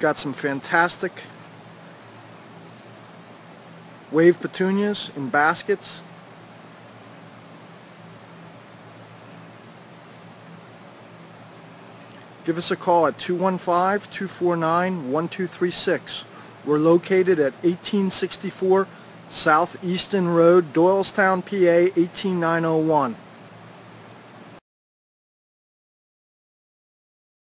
Got some fantastic wave petunias in baskets. Give us a call at 215-249-1236. We're located at 1864 Southeastern Road, Doylestown, PA 18901.